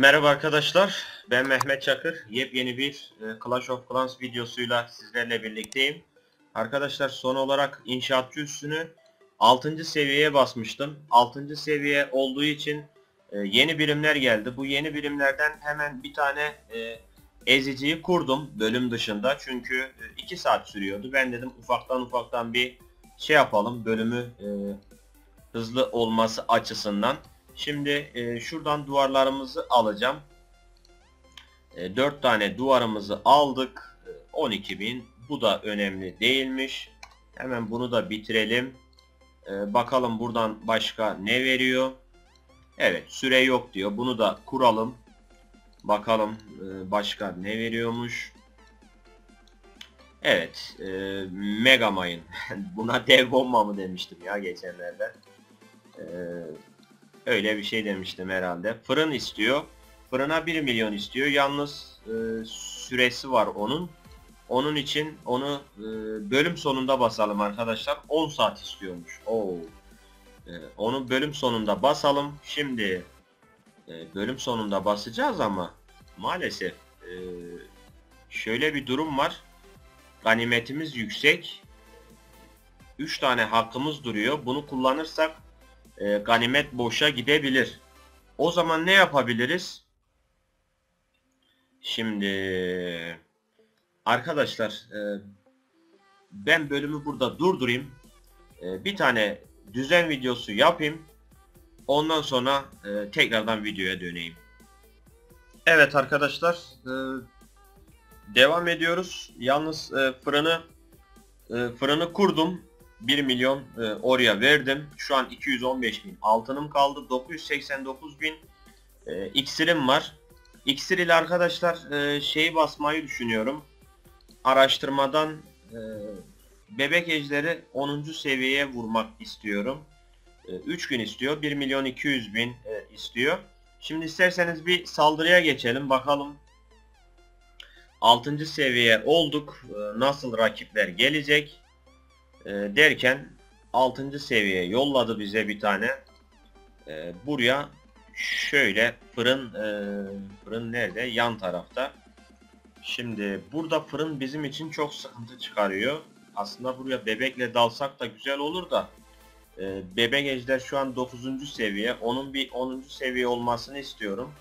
Merhaba arkadaşlar, ben Mehmet Çakır. Yepyeni bir Clash of Clans videosuyla sizlerle birlikteyim. Arkadaşlar son olarak inşaatçı üssünü 6. seviyeye basmıştım. 6. seviye olduğu için yeni birimler geldi. Bu yeni birimlerden hemen bir tane eziciyi kurdum bölüm dışında. Çünkü 2 saat sürüyordu. Ben dedim ufaktan bir şey yapalım, bölümü hızlı olması açısından. Şimdi şuradan duvarlarımızı alacağım. 4 tane duvarımızı aldık. 12.000. Bu da önemli değilmiş. Hemen bunu da bitirelim. Bakalım buradan başka ne veriyor. Evet, süre yok diyor. Bunu da kuralım. Bakalım başka ne veriyormuş. Evet. Megamayın. Buna dev bomba mı demiştim ya geçenlerde. Öyle bir şey demiştim herhalde. Fırın istiyor. Fırına 1 milyon istiyor. Yalnız süresi var onun. Onun için onu bölüm sonunda basalım arkadaşlar. 10 saat istiyormuş. Oo. Onu bölüm sonunda basalım. Şimdi bölüm sonunda basacağız ama maalesef şöyle bir durum var. Ganimetimiz yüksek. 3 tane hakkımız duruyor. Bunu kullanırsak ganimet boşa gidebilir. O zaman ne yapabiliriz? Şimdi arkadaşlar ben bölümü burada durdurayım. Bir tane düzen videosu yapayım. Ondan sonra tekrardan videoya döneyim. Evet arkadaşlar. Devam ediyoruz. Yalnız fırını kurdum. 1 milyon oraya verdim. Şu an 215.000 altınım kaldı. 989.000 iksirim var. İksir ile arkadaşlar şeyi basmayı düşünüyorum. Araştırmadan bebek ejderi 10. seviyeye vurmak istiyorum. 3 gün istiyor. 1.200.000 istiyor. Şimdi isterseniz bir saldırıya geçelim. Bakalım 6. seviye olduk. Nasıl rakipler gelecek derken 6. seviye yolladı bize bir tane. Buraya şöyle fırın nerede? Yan tarafta. Şimdi burada fırın bizim için çok sıkıntı çıkarıyor. Aslında buraya bebekle dalsak da güzel olur da bebek ejder şu an 9. seviye. Onun bir 10. seviye olmasını istiyorum.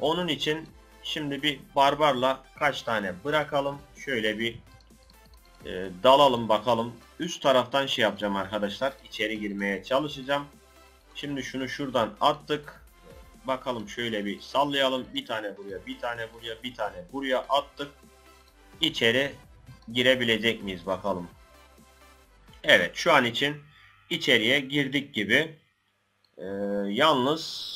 Onun için şimdi bir barbarla kaç tane bırakalım. Şöyle bir dalalım bakalım. Üst taraftan şey yapacağım arkadaşlar. İçeri girmeye çalışacağım. Şimdi şunu şuradan attık. Bakalım şöyle bir sallayalım. Bir tane buraya, bir tane buraya, bir tane buraya attık. İçeri girebilecek miyiz bakalım. Evet, şu an için içeriye girdik gibi. Yalnız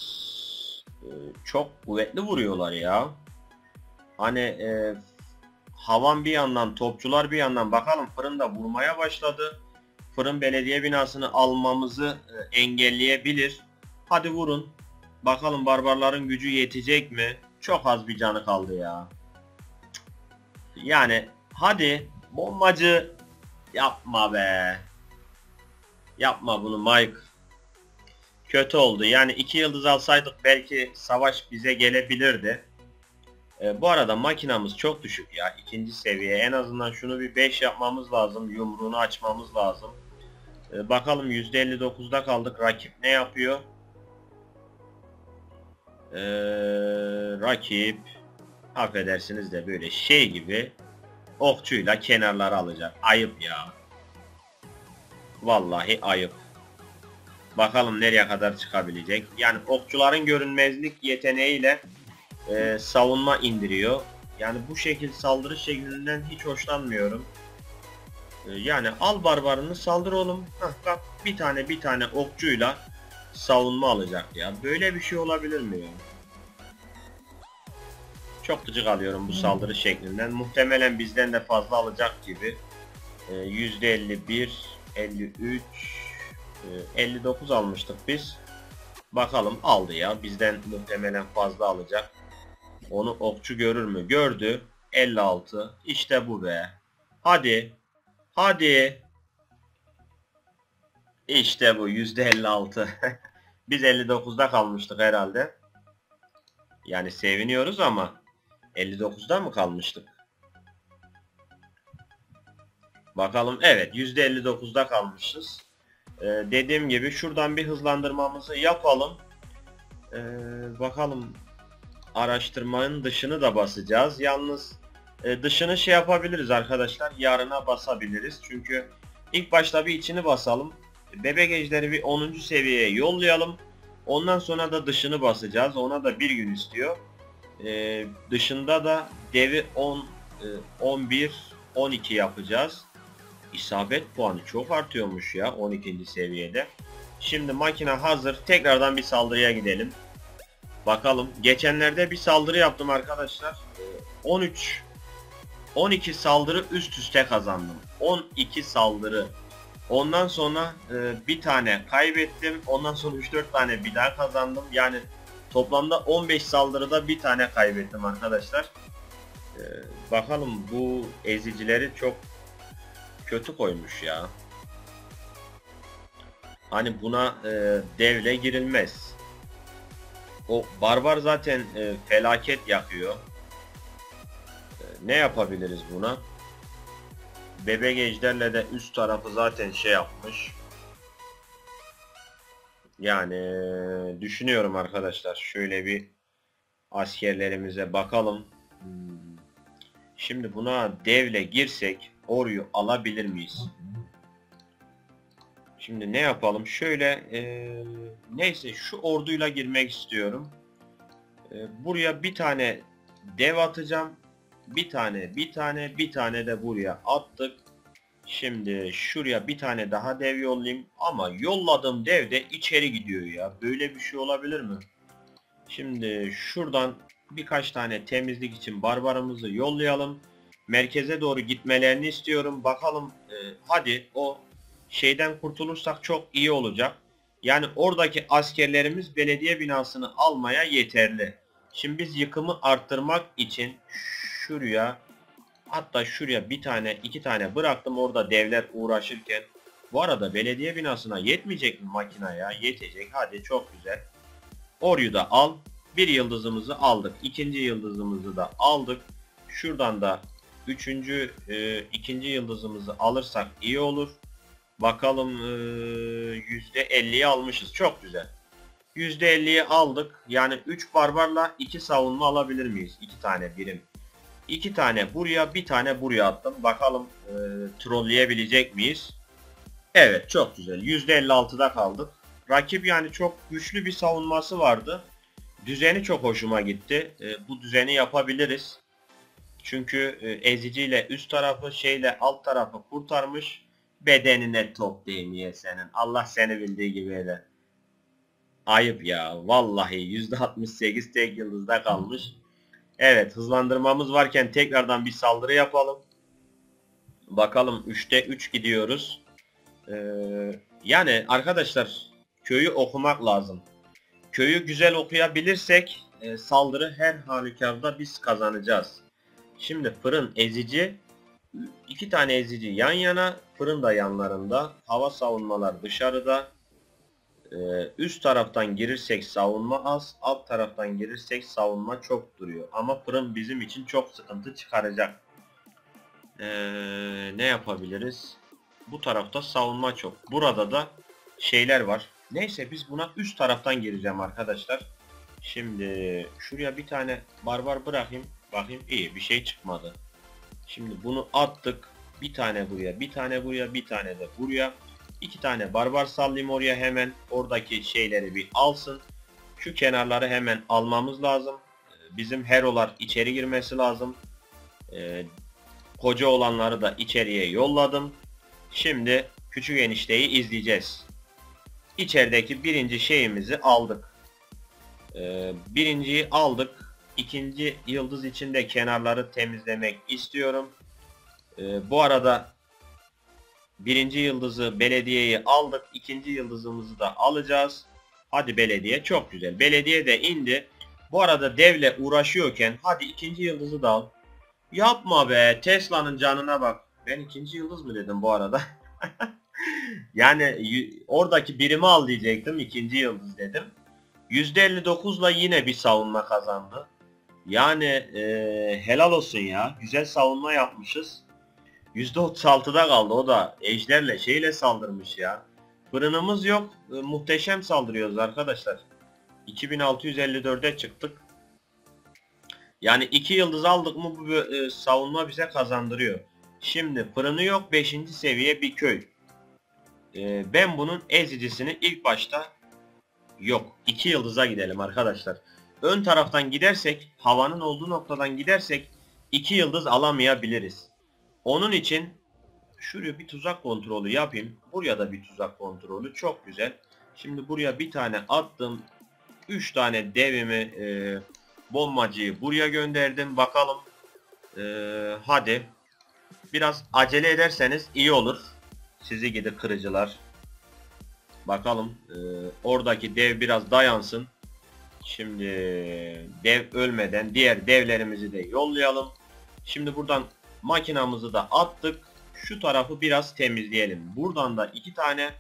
çok kuvvetli vuruyorlar ya. Hani havan bir yandan, topçular bir yandan. Bakalım fırın da vurmaya başladı. Fırın belediye binasını almamızı engelleyebilir. Hadi vurun. Bakalım barbarların gücü yetecek mi? Çok az bir canı kaldı ya. Yani hadi bombacı, yapma be. Yapma bunu Mike. Kötü oldu. Yani 2 yıldız alsaydık belki savaş bize gelebilirdi. Bu arada makinamız çok düşük ya. 2. seviye. En azından şunu bir 5 yapmamız lazım. Yumruğunu açmamız lazım. Bakalım %59'da kaldık. Rakip ne yapıyor? Rakip affedersiniz de böyle şey gibi okçuyla kenarları alacak. Ayıp ya. Vallahi ayıp. Bakalım nereye kadar çıkabilecek. Yani okçuların görünmezlik yeteneğiyle savunma indiriyor. Yani bu şekil saldırı şeklinden hiç hoşlanmıyorum. Yani al barbarını, saldır oğlum. Heh, bak bir tane okçuyla savunma alacak ya. Böyle bir şey olabilir mi ya? Çok gıcık alıyorum bu saldırı şeklinden. Muhtemelen bizden de fazla alacak gibi. %51, 53, 59 almıştık biz. Bakalım aldı ya. Bizden muhtemelen fazla alacak. Onu okçu görür mü? Gördü. 56. İşte bu be. Hadi. Hadi. İşte bu %56. Biz 59'da kalmıştık herhalde. Yani seviniyoruz ama 59'da mı kalmıştık? Bakalım, evet %59'da kalmışız. Dediğim gibi şuradan bir hızlandırmamızı yapalım. Bakalım, araştırmanın dışını da basacağız. Yalnız dışını şey yapabiliriz arkadaşlar, yarına basabiliriz. Çünkü ilk başta bir içini basalım. Bebek ejderi bir 10. seviyeye yollayalım. Ondan sonra da dışını basacağız. Ona da bir gün istiyor. Dışında da devi 10, 11, 12 yapacağız. İsabet puanı çok artıyormuş ya 12. seviyede. Şimdi makine hazır. Tekrardan bir saldırıya gidelim. Bakalım. Geçenlerde bir saldırı yaptım arkadaşlar. 12 saldırı üst üste kazandım. 12 saldırı. Ondan sonra bir tane kaybettim. Ondan sonra 3-4 tane bir daha kazandım. Yani toplamda 15 saldırıda bir tane kaybettim arkadaşlar. Bakalım, bu ezicileri çok kötü koymuş ya. Hani buna devle girilmez. O barbar zaten felaket yakıyor. Ne yapabiliriz buna? Bebek ejderle de üst tarafı zaten şey yapmış. Yani düşünüyorum arkadaşlar. Şöyle bir askerlerimize bakalım. Şimdi buna devle girsek Oryu alabilir miyiz? Şimdi ne yapalım? Şöyle neyse şu orduyla girmek istiyorum. Buraya bir tane dev atacağım. Bir tane de buraya attık. Şimdi şuraya bir tane daha dev yollayayım. Ama yolladığım dev de içeri gidiyor ya. Böyle bir şey olabilir mi? Şimdi şuradan birkaç tane temizlik için barbarımızı yollayalım. Merkeze doğru gitmelerini istiyorum. Bakalım, hadi o şeyden kurtulursak çok iyi olacak. Yani oradaki askerlerimiz belediye binasını almaya yeterli. Şimdi biz yıkımı arttırmak için şuraya, hatta şuraya bir tane iki tane bıraktım, orada devler uğraşırken. Bu arada belediye binasına yetmeyecek mi makinaya? Yetecek. Hadi çok güzel. Oryu da al. Bir yıldızımızı aldık. İkinci yıldızımızı da aldık. Şuradan da ikinci yıldızımızı alırsak iyi olur. Bakalım, %50'yi almışız. Çok güzel. %50'yi aldık. Yani 3 barbarla 2 savunma alabilir miyiz? 2 tane birim. 2 tane buraya, bir tane buraya attım. Bakalım trolleyebilecek miyiz? Evet, çok güzel. %56'da kaldık. Rakip yani çok güçlü bir savunması vardı. Düzeni çok hoşuma gitti. Bu düzeni yapabiliriz. Çünkü eziciyle üst tarafı, şeyle alt tarafı kurtarmış. Bedenine top değmiyor senin. Allah seni bildiği gibi eder. Ayıp ya. Vallahi %68 tek yıldızda kalmış. Evet, hızlandırmamız varken tekrardan bir saldırı yapalım. Bakalım, 3'te 3 gidiyoruz. Yani arkadaşlar, köyü okumak lazım. Köyü güzel okuyabilirsek saldırı her halükarda biz kazanacağız. Şimdi fırın, ezici, 2 tane ezici yan yana, fırın da yanlarında, hava savunmalar dışarıda. Üst taraftan girirsek savunma az, alt taraftan girirsek savunma çok duruyor. Ama fırın bizim için çok sıkıntı çıkaracak. Ne yapabiliriz? Bu tarafta savunma çok. Burada da şeyler var. Neyse, biz buna üst taraftan gireceğim arkadaşlar. Şimdi şuraya bir tane barbar bırakayım. Bakayım, iyi bir şey çıkmadı. Şimdi bunu attık. Bir tane buraya, bir tane buraya, bir tane de buraya. 2 tane barbar sallayayım oraya hemen. Oradaki şeyleri bir alsın. Şu kenarları hemen almamız lazım. Bizim herolar içeri girmesi lazım. Koca olanları da içeriye yolladım. Şimdi küçük enişteyi izleyeceğiz. İçerideki birinci şeyimizi aldık. Birinciyi aldık. İkinci yıldız için de kenarları temizlemek istiyorum. Bu arada birinci yıldızı, belediyeyi aldık. İkinci yıldızımızı da alacağız. Hadi belediye, çok güzel. Belediye de indi. Bu arada devle uğraşıyorken hadi ikinci yıldızı da al. Yapma be, Tesla'nın canına bak. Ben ikinci yıldız mı dedim bu arada? Yani oradaki birimi al diyecektim, ikinci yıldız dedim. %59'la yine bir savunma kazandı. Yani helal olsun ya. Güzel savunma yapmışız. %36'da kaldı. O da ejderle şeyle saldırmış ya. Fırınımız yok. Muhteşem saldırıyoruz arkadaşlar. 2654'e çıktık. Yani 2 yıldız aldık mı bu savunma bize kazandırıyor. Şimdi fırını yok, 5. seviye bir köy. Ben bunun ezicisini ilk başta yok. 2 yıldıza gidelim arkadaşlar. Ön taraftan gidersek, havanın olduğu noktadan gidersek 2 yıldız alamayabiliriz. Onun için şuraya bir tuzak kontrolü yapayım. Buraya da bir tuzak kontrolü. Çok güzel. Şimdi buraya bir tane attım. 3 tane devimi bombacıyı buraya gönderdim. Bakalım. Hadi. Biraz acele ederseniz iyi olur. Sizi gidi kırıcılar. Bakalım. Oradaki dev biraz dayansın. Şimdi dev ölmeden diğer devlerimizi de yollayalım. Şimdi buradan makinamızı da attık. Şu tarafı biraz temizleyelim. Buradan da 2 tane.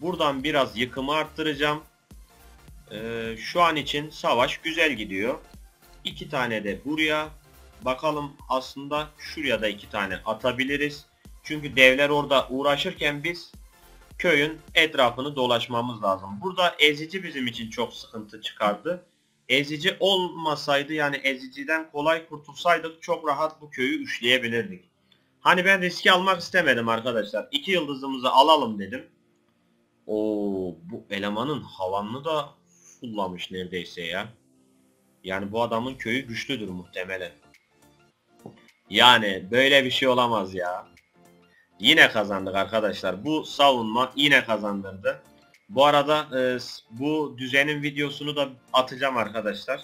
Buradan biraz yıkımı arttıracağım. Şu an için savaş güzel gidiyor. 2 tane de buraya. Bakalım, aslında şuraya da 2 tane atabiliriz. Çünkü devler orada uğraşırken biz köyün etrafını dolaşmamız lazım. Burada ezici bizim için çok sıkıntı çıkardı. Ezici olmasaydı, yani eziciden kolay kurtulsaydık çok rahat bu köyü üçleyebilirdik. Hani ben riski almak istemedim arkadaşlar. 2 yıldızımızı alalım dedim. Oo, bu elemanın havanını da fullamış neredeyse ya. Yani bu adamın köyü güçlüdür muhtemelen. Yani böyle bir şey olamaz ya. Yine kazandık arkadaşlar. Bu savunma yine kazandırdı. Bu arada bu düzenin videosunu da atacağım arkadaşlar.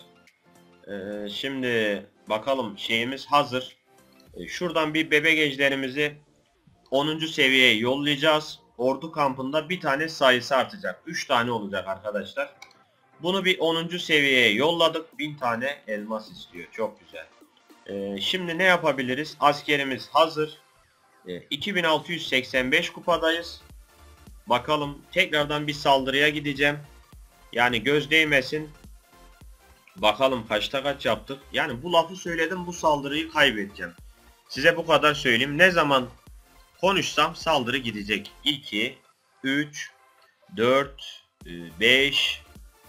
Şimdi bakalım şeyimiz hazır. Şuradan bir bebek ejderimizi 10. seviyeye yollayacağız. Ordu kampında bir tane sayısı artacak. 3 tane olacak arkadaşlar. Bunu bir 10. seviyeye yolladık. 1000 tane elmas istiyor. Çok güzel. Şimdi ne yapabiliriz? Askerimiz hazır. 2685 kupadayız. Bakalım, tekrardan bir saldırıya gideceğim. Yani göz değmesin. Bakalım kaçta kaç yaptık. Yani bu lafı söyledim, bu saldırıyı kaybedeceğim. Size bu kadar söyleyeyim. Ne zaman konuşsam saldırı gidecek. 2, 3, 4, 5,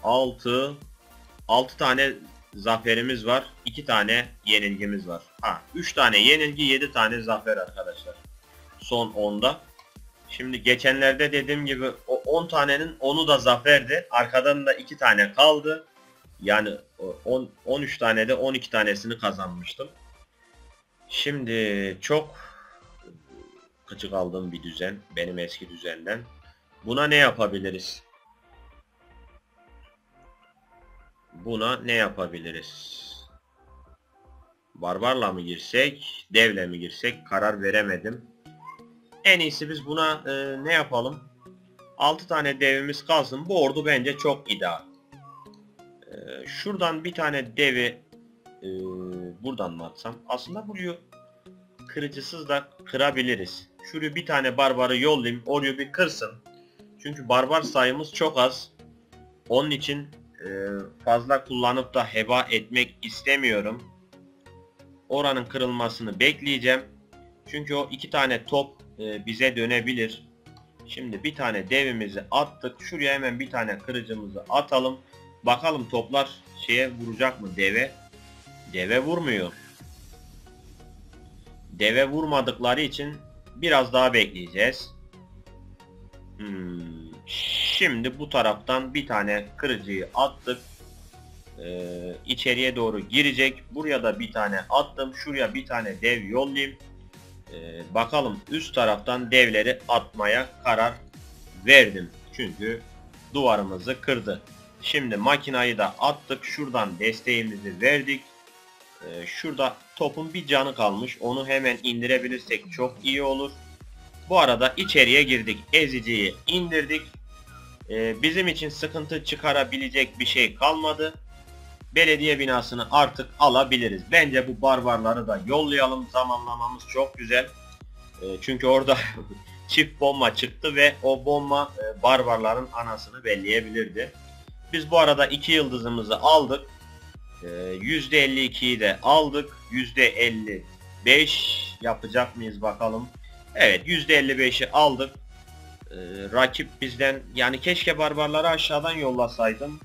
6. 6 tane zaferimiz var. 2 tane yenilgimiz var. 3 tane yenilgi, 7 tane zafer arkadaşlar. Son 10'da. Şimdi geçenlerde dediğim gibi o 10 tanenin 10'u da zaferdi. Arkadan da 2 tane kaldı. Yani 13 tane de 12 tanesini kazanmıştım. Şimdi çok gıcık aldığım bir düzen. Benim eski düzenden. Buna ne yapabiliriz? Buna ne yapabiliriz? Barbarla mı girsek? Devle mi girsek? Karar veremedim. En iyisi biz buna ne yapalım? 6 tane devimiz kalsın. Bu ordu bence çok ideal. Şuradan bir tane devi buradan mı atsam? Aslında burayı kırıcısız da kırabiliriz. Şuraya bir tane barbarı yollayayım. Orayı bir kırsın. Çünkü barbar sayımız çok az. Onun için fazla kullanıp da heba etmek istemiyorum. Oranın kırılmasını bekleyeceğim. Çünkü o 2 tane top bize dönebilir. Şimdi bir tane devimizi attık. Şuraya hemen bir tane kırıcımızı atalım. Bakalım toplar şeye vuracak mı deve? Deve vurmuyor. Deve vurmadıkları için biraz daha bekleyeceğiz. Şimdi bu taraftan bir tane kırıcıyı attık. İçeriye doğru girecek. Buraya da bir tane attım. Şuraya bir tane dev yollayayım. Bakalım, üst taraftan devleri atmaya karar verdim. Çünkü duvarımızı kırdı. Şimdi makinayı da attık. Şuradan desteğimizi verdik. Şurada topun bir canı kalmış. Onu hemen indirebilirsek çok iyi olur. Bu arada içeriye girdik. Eziciyi indirdik. Bizim için sıkıntı çıkarabilecek bir şey kalmadı. Belediye binasını artık alabiliriz. Bence bu barbarları da yollayalım. Zamanlamamız çok güzel. Çünkü orada çift bomba çıktı ve o bomba barbarların anasını belleyebilirdi. Biz bu arada 2 yıldızımızı aldık. %52'yi de aldık. %55 yapacak mıyız bakalım. Evet, %55'i aldık. Rakip bizden, yani keşke barbarları aşağıdan yollasaydım.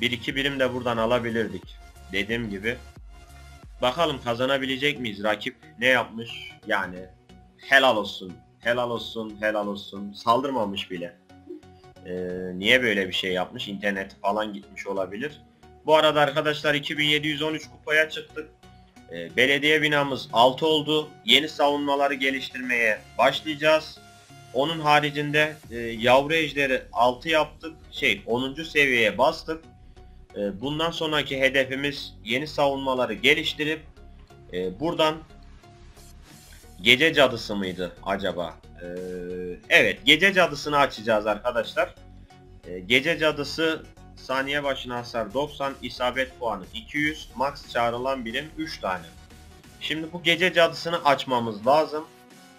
1-2 birim de buradan alabilirdik. Dediğim gibi. Bakalım kazanabilecek miyiz? Rakip ne yapmış? Yani helal olsun. Helal olsun, helal olsun. Saldırmamış bile. Niye böyle bir şey yapmış? İnternet falan gitmiş olabilir. Bu arada arkadaşlar 2713 kupaya çıktık. Belediye binamız 6 oldu. Yeni savunmaları geliştirmeye başlayacağız. Onun haricinde yavru ejderi 6 yaptık. 10. seviyeye bastık. Bundan sonraki hedefimiz yeni savunmaları geliştirip buradan gece cadısı mıydı acaba? Evet, gece cadısını açacağız arkadaşlar. Gece cadısı saniye başına hasar 90, isabet puanı 200, max çağrılan birim 3 tane. Şimdi bu gece cadısını açmamız lazım.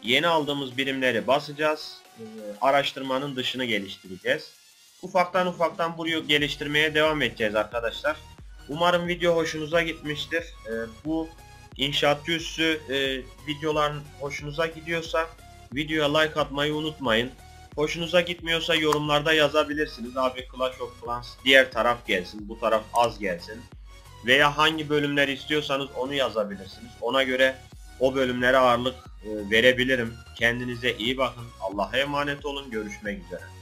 Yeni aldığımız birimleri basacağız. Araştırmanın dışını geliştireceğiz. Ufaktan burayı geliştirmeye devam edeceğiz arkadaşlar. Umarım video hoşunuza gitmiştir. Bu inşaatçı üssü videoların hoşunuza gidiyorsa videoya like atmayı unutmayın. Hoşunuza gitmiyorsa yorumlarda yazabilirsiniz. Abi Clash of Clans diğer taraf gelsin, bu taraf az gelsin. Veya hangi bölümleri istiyorsanız onu yazabilirsiniz. Ona göre o bölümlere ağırlık verebilirim. Kendinize iyi bakın. Allah'a emanet olun. Görüşmek üzere.